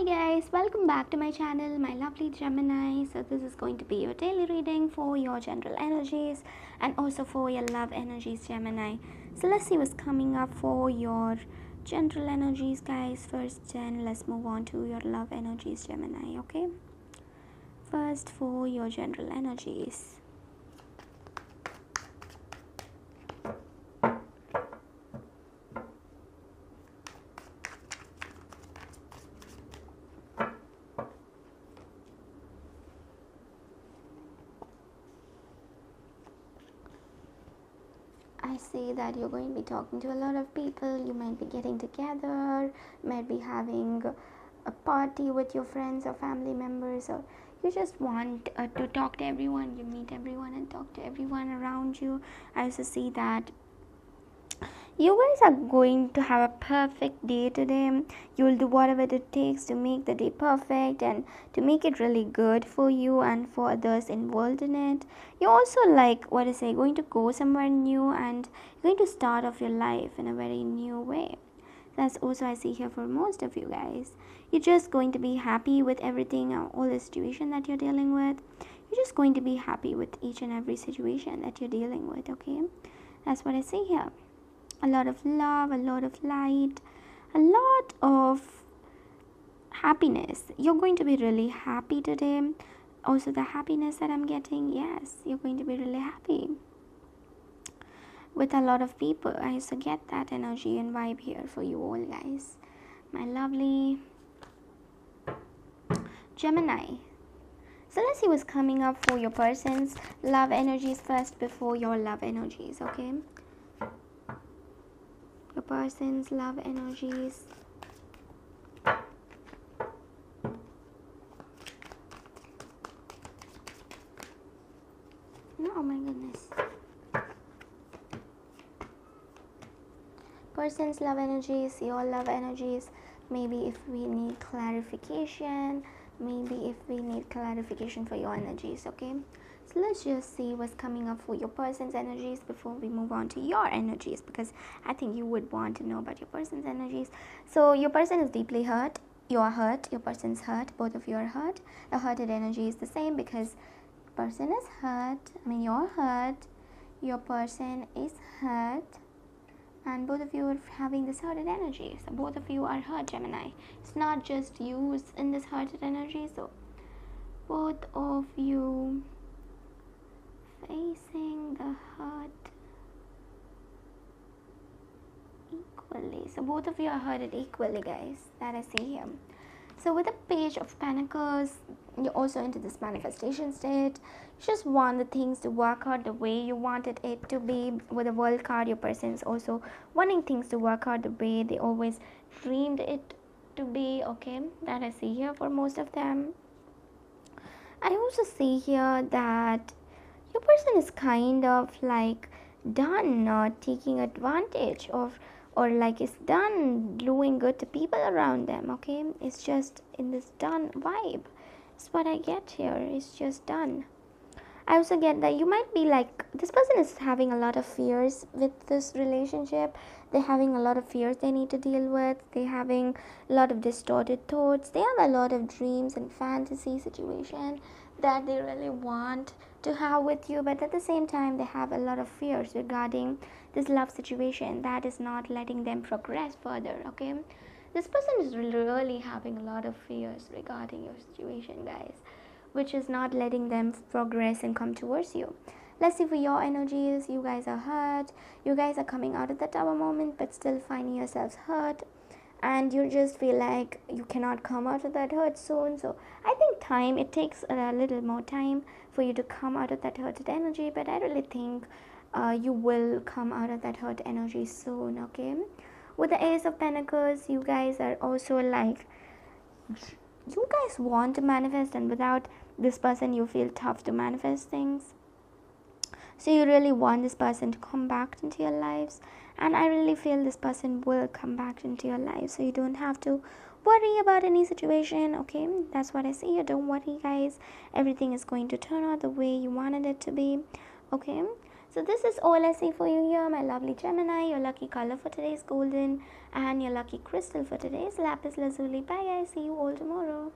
Hi guys, welcome back to my channel, my lovely Gemini. So this is going to be your daily reading for your general energies and also for your love energies, Gemini. So let's see what's coming up for your general energies, guys. First, then let's move on to your love energies, Gemini. Okay, first for your general energies. I see that you're going to be talking to a lot of people. You might be getting together, might be having a party with your friends or family members, or you just want to talk to everyone. You meet everyone and talk to everyone around you. I also see that you guys are going to have a perfect day today. You'll do whatever it takes to make the day perfect and to make it really good for you and for others involved in it. You're also, like, going to go somewhere new, and you're going to start off your life in a very new way. That's also I see here for most of you guys. You're just going to be happy with everything, all the situation that you're dealing with. You're just going to be happy with each and every situation that you're dealing with, okay? That's what I see here. A lot of love, a lot of light, a lot of happiness. You're going to be really happy today. Also, the happiness that I'm getting, yes, you're going to be really happy with a lot of people. I also get that energy and vibe here for you all, guys. My lovely Gemini. So let's see what's coming up for your person's love energies first before your love energies, okay? Your person's love energies. No, oh my goodness. Person's love energies, your love energies. Maybe if we need clarification, for your energies, okay? So let's just see what's coming up for your person's energies before we move on to your energies, because I think you would want to know about your person's energies. So your person is deeply hurt. You are hurt. Your person's hurt. Both of you are hurt. The hurted energy is the same because person is hurt. I mean, you're hurt. Your person is hurt. And both of you are having this hurted energy. So both of you are hurt, Gemini. It's not just you in this hurted energy. So both of you facing the hurt equally. So both of you are hurted equally, guys. That I see here. So with the Page of Pentacles, you're also into this manifestation state. You just want the things to work out the way you wanted it to be. With the World card, your person is also wanting things to work out the way they always dreamed it to be, okay? That I see here for most of them. I also see here that your person is kind of like done or taking advantage of, or like it's done doing good to people around them, okay? It's just in this done vibe. It's what I get here. It's just done. I also get that you might be like, this person is having a lot of fears with this relationship. They're having a lot of fears they need to deal with. They're having a lot of distorted thoughts. They have a lot of dreams and fantasy situation that they really want to have with you, but at the same time they have a lot of fears regarding this love situation that is not letting them progress further, okay? This person is really having a lot of fears regarding your situation, guys, which is not letting them progress and come towards you. Let's see for your energies. You guys are hurt. You guys are coming out of the tower moment but still finding yourselves hurt, and you just feel like you cannot come out of that hurt soon. So I think time, it takes a little more time for you to come out of that hurted energy, but I really think you will come out of that hurt energy soon, okay? With the Ace of Pentacles, you guys are also like, you guys want to manifest, and without this person you feel tough to manifest things. So you really want this person to come back into your lives, and I really feel this person will come back into your life. So you don't have to worry about any situation, okay? That's what I see. You don't worry, guys. Everything is going to turn out the way you wanted it to be, okay? So So this is all I see for you here, my lovely Gemini. Your lucky color for today is golden and your lucky crystal for today is lapis lazuli. Bye guys, see you all tomorrow.